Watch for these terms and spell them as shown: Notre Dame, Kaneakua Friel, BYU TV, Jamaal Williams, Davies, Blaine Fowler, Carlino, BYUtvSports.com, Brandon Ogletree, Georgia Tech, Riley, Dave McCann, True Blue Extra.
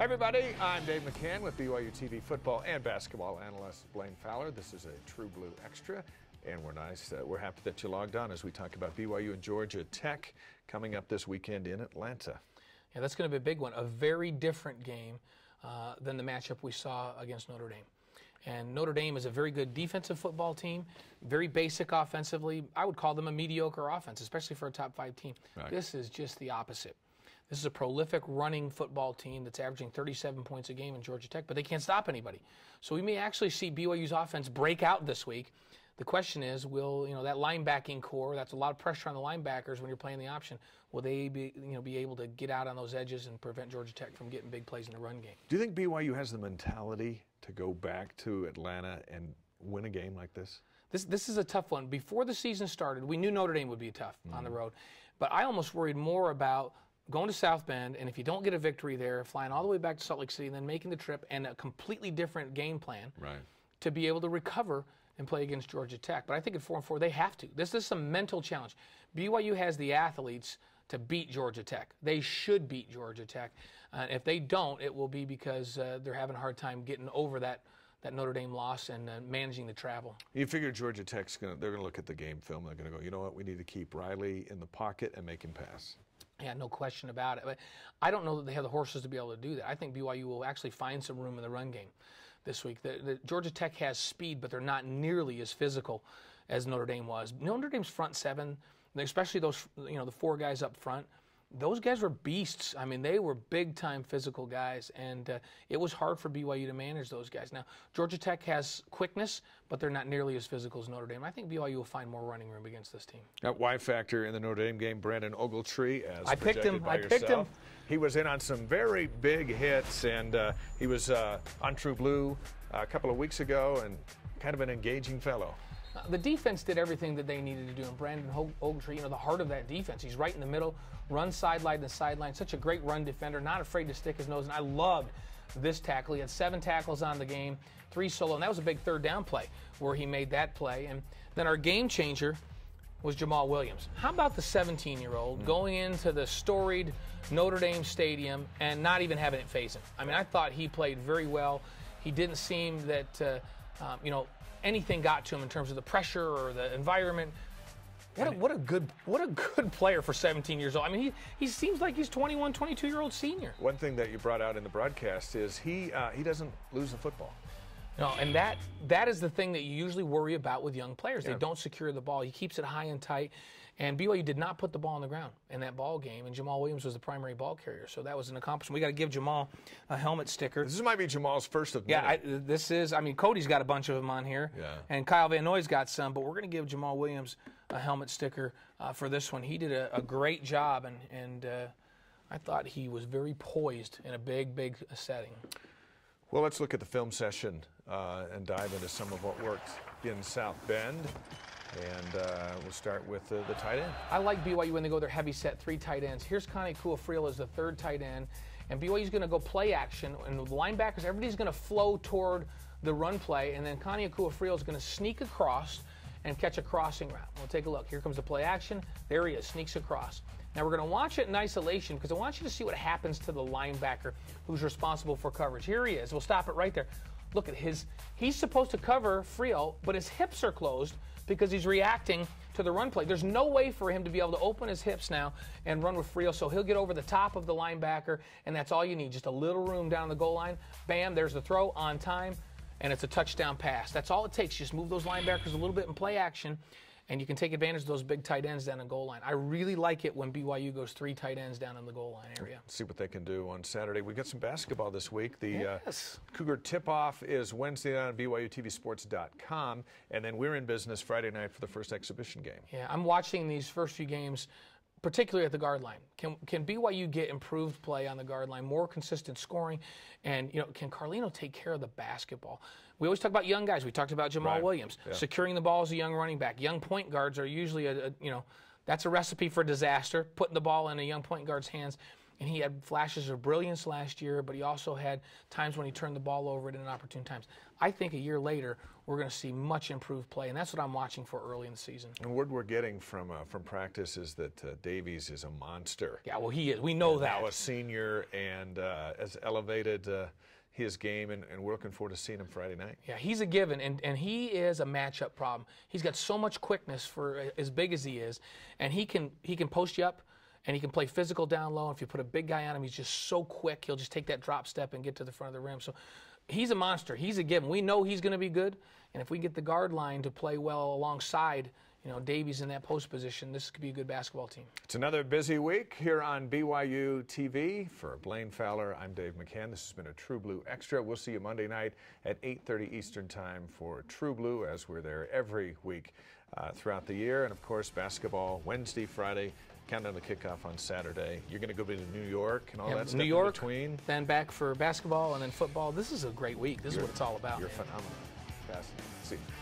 Hi everybody, I'm Dave McCann with BYU TV football and basketball analyst Blaine Fowler. This is a True Blue Extra, and we're happy that you logged on as we talk about BYU and Georgia Tech coming up this weekend in Atlanta. Yeah, that's going to be a big one, a very different game than the matchup we saw against Notre Dame. And Notre Dame is a very good defensive football team, very basic offensively. I would call them a mediocre offense, especially for a top-5 team. Right. This is just the opposite. This is a prolific running football team that's averaging 37 points a game in Georgia Tech, but they can't stop anybody. So we may actually see BYU's offense break out this week. The question is, will that linebacking core? That's a lot of pressure on the linebackers when you're playing the option. Will they be able to get out on those edges and prevent Georgia Tech from getting big plays in the run game? Do you think BYU has the mentality to go back to Atlanta and win a game like this? This is a tough one. Before the season started, we knew Notre Dame would be tough on the road, but I almost worried more about going to South Bend, and if you don't get a victory there, flying all the way back to Salt Lake City and then making the trip and a completely different game plan to be able to recover and play against Georgia Tech. But I think at 4-4, they have to. This is a mental challenge. BYU has the athletes to beat Georgia Tech. They should beat Georgia Tech. If they don't, it will be because they're having a hard time getting over that Notre Dame loss and managing the travel. You figure Georgia Tech's they're going to look at the game film. They're going to go, you know what, we need to keep Riley in the pocket and make him pass. Yeah, no question about it. But I don't know that they have the horses to be able to do that. I think BYU will actually find some room in the run game this week. The Georgia Tech has speed, but they're not nearly as physical as Notre Dame was. Notre Dame's front seven, especially those, the 4 guys up front, those guys were beasts. I mean, they were big-time physical guys, and it was hard for BYU to manage those guys. Now, Georgia Tech has quickness, but they're not nearly as physical as Notre Dame. I think BYU will find more running room against this team. That Y factor in the Notre Dame game, Brandon Ogletree, as I picked him. I picked him. He was in on some very big hits, and he was on True Blue a couple of weeks ago, and kind of an engaging fellow. The defense did everything that they needed to do, and Brandon Ogletree, the heart of that defense. He's right in the middle, run sideline to sideline, such a great run defender, not afraid to stick his nose, and I loved this tackle. He had 7 tackles on the game, 3 solo, and that was a big third down play where he made that play. And then our game changer was Jamaal Williams. How about the 17-year-old going into the storied Notre Dame Stadium and not even having it phase him? I mean, I thought he played very well. He didn't seem that, anything got to him in terms of the pressure or the environment. What a good player for 17 years old. I mean, he seems like he's 21, 22-year-old senior. One thing that you brought out in the broadcast is he doesn't lose the football. No, and that is the thing that you usually worry about with young players. Yeah. They don't secure the ball. He keeps it high and tight, and BYU did not put the ball on the ground in that ball game, and Jamaal Williams was the primary ball carrier, so that was an accomplishment. We got to give Jamaal a helmet sticker. This might be Jamal's first of many. Yeah, I mean, Cody's got a bunch of them on here, and Kyle Van Noy's got some, but we're going to give Jamaal Williams a helmet sticker for this one. He did a great job, and I thought he was very poised in a big, big setting. Well, let's look at the film session and dive into some of what worked in South Bend. And we'll start with the tight end. I like BYU when they go their heavy set, 3 tight ends. Here's Kaneakua Friel as the 3rd tight end. And BYU's going to go play action. And the linebackers, everybody's going to flow toward the run play. And then Kaneakua Friel is going to sneak across and catch a crossing route. We'll take a look. Here comes the play action. There he is, sneaks across. Now we're going to watch it in isolation because I want you to see what happens to the linebacker who's responsible for coverage. Here he is. We'll stop it right there. Look at his, he's supposed to cover Friel, but his hips are closed because he's reacting to the run play. There's no way for him to be able to open his hips now and run with Friel, so he'll get over the top of the linebacker, and that's all you need, just a little room down the goal line. Bam, there's the throw on time, and it's a touchdown pass. That's all it takes. You just move those linebackers a little bit in play action, and you can take advantage of those big tight ends down the goal line. I really like it when BYU goes 3 tight ends down in the goal line area. See what they can do on Saturday. We've got some basketball this week. The Cougar tip-off is Wednesday night on BYUtvSports.com, and then we're in business Friday night for the first exhibition game. Yeah, I'm watching these first few games, particularly at the guard line. Can BYU get improved play on the guard line, more consistent scoring, and can Carlino take care of the basketball? We always talk about young guys. We talked about Jamaal Williams securing the ball as a young running back. Young point guards are usually that's a recipe for disaster, putting the ball in a young point guard's hands. and he had flashes of brilliance last year, but he also had times when he turned the ball over at inopportune times. I think a year later, we're going to see much improved play, and that's what I'm watching for early in the season. And word we're getting from practice is that Davies is a monster. Yeah, well, he is. We know that. Now a senior and has elevated his game, and we're looking forward to seeing him Friday night. Yeah, he's a given, and he is a matchup problem. He's got so much quickness for as big as he is, and he can post you up, and he can play physical down low. And if you put a big guy on him, he's just so quick. He'll just take that drop step and get to the front of the rim. So he's a monster. He's a given. We know he's going to be good, and if we get the guard line to play well alongside, you know, Davies in that post position, this could be a good basketball team. It's another busy week here on BYU TV. For Blaine Fowler, I'm Dave McCann. This has been a True Blue Extra. We'll see you Monday night at 8:30 Eastern Time for True Blue, as we're there every week throughout the year. And, of course, basketball Wednesday, Friday, countdown to kickoff on Saturday. You're going to go to New York and all that stuff in between. Then back for basketball and then football. This is a great week. This is what it's all about. You're phenomenal. Fascinating. See you.